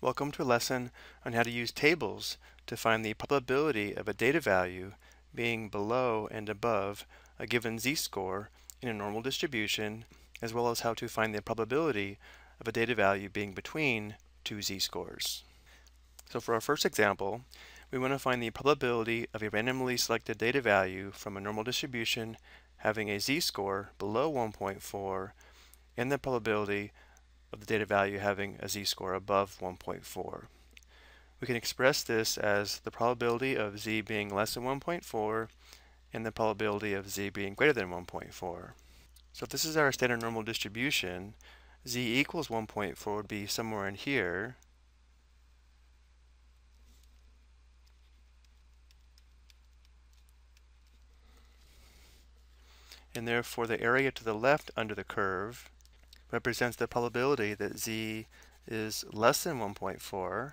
Welcome to a lesson on how to use tables to find the probability of a data value being below and above a given z-score in a normal distribution, as well as how to find the probability of a data value being between two z-scores. So for our first example, we want to find the probability of a randomly selected data value from a normal distribution having a z-score below 1.4 and the probability of the data value having a z-score above 1.4. We can express this as the probability of z being less than 1.4 and the probability of z being greater than 1.4. So if this is our standard normal distribution, z equals 1.4 would be somewhere in here. And therefore the area to the left under the curve represents the probability that z is less than 1.4,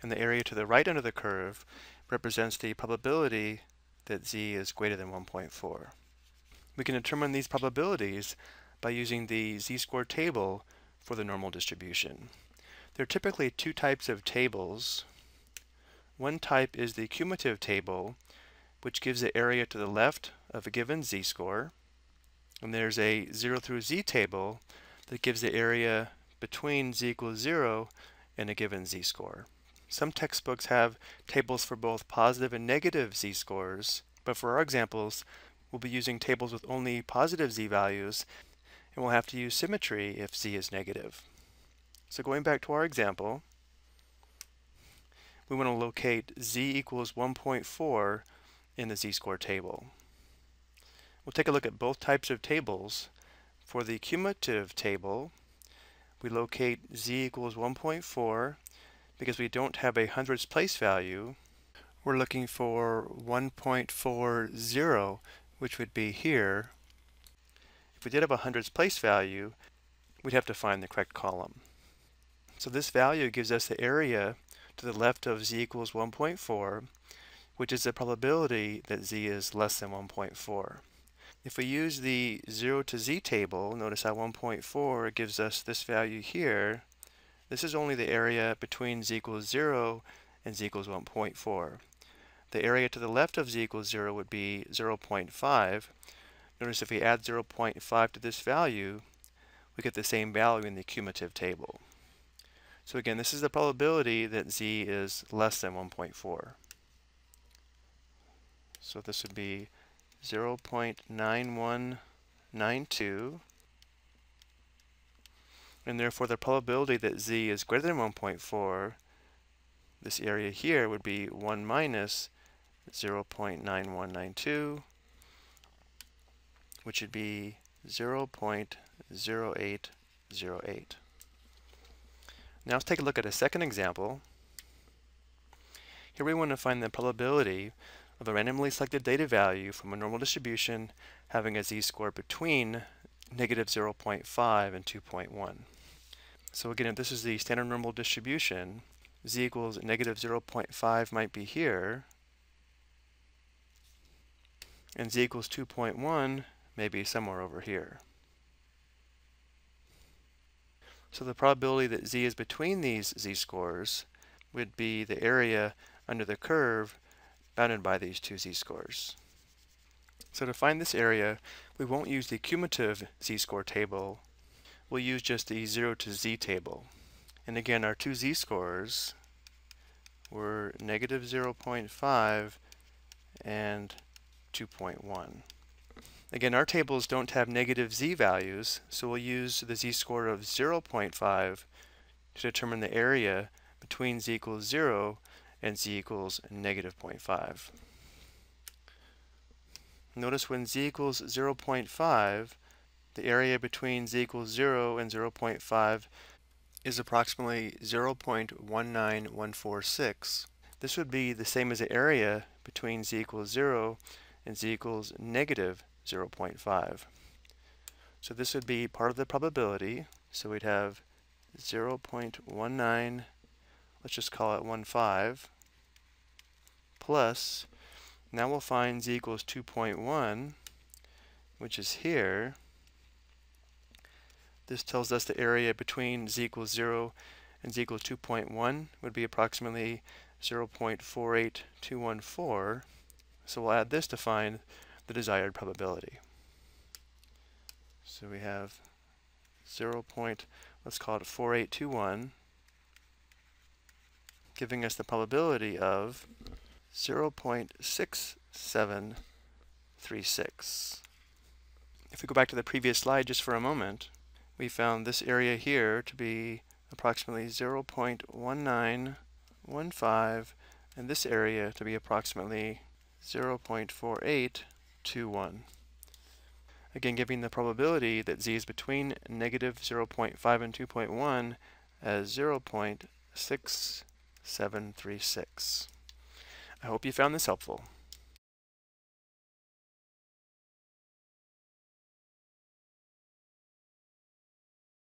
and the area to the right under the curve represents the probability that z is greater than 1.4. We can determine these probabilities by using the z-score table for the normal distribution. There are typically two types of tables. One type is the cumulative table, which gives the area to the left of a given z-score, and there's a 0 through z table that gives the area between z equals 0 and a given z-score. Some textbooks have tables for both positive and negative z-scores, but for our examples, we'll be using tables with only positive z-values, and we'll have to use symmetry if z is negative. So going back to our example, we want to locate z equals 1.4 in the z-score table. We'll take a look at both types of tables. For the cumulative table, we locate z equals 1.4 because we don't have a hundredths place value. We're looking for 1.40, which would be here. If we did have a hundredths place value, we'd have to find the correct column. So this value gives us the area to the left of z equals 1.4, which is the probability that z is less than 1.4. If we use the 0 to z table, notice how 1.4 gives us this value here. This is only the area between z equals 0 and z equals 1.4. The area to the left of z equals 0 would be 0.5. Notice if we add 0.5 to this value, we get the same value in the cumulative table. So again, this is the probability that z is less than 1.4. So this would be 0.9192, and therefore the probability that z is greater than 1.4, this area here would be 1 minus 0.9192, which would be 0.0808. Now let's take a look at a second example. Here we want to find the probability of a randomly selected data value from a normal distribution having a z-score between negative 0.5 and 2.1. So again, if this is the standard normal distribution, z equals negative 0.5 might be here, and z equals 2.1 may be somewhere over here. So the probability that z is between these z-scores would be the area under the curve bounded by these two z-scores. So to find this area, we won't use the cumulative z-score table. We'll use just the 0 to z table. And again, our two z-scores were negative 0.5 and 2.1. Again, our tables don't have negative z-values, so we'll use the z-score of 0.5 to determine the area between z equals 0 and z equals negative 0.5. Notice when z equals 0.5, the area between z equals 0 and 0.5 is approximately 0.19146. This would be the same as the area between z equals 0 and z equals negative 0.5. So this would be part of the probability, so we'd have 0.19, let's just call it 1.5, plus, now we'll find z equals 2.1, which is here. This tells us the area between z equals 0 is equal to 2.1 would be approximately 0.48214. So we'll add this to find the desired probability. So we have 0.4821, giving us the probability of 0.6736. If we go back to the previous slide just for a moment, we found this area here to be approximately 0.1915, and this area to be approximately 0.4821. Again, giving the probability that z is between negative 0.5 and 2.1 as 0.6736. I hope you found this helpful.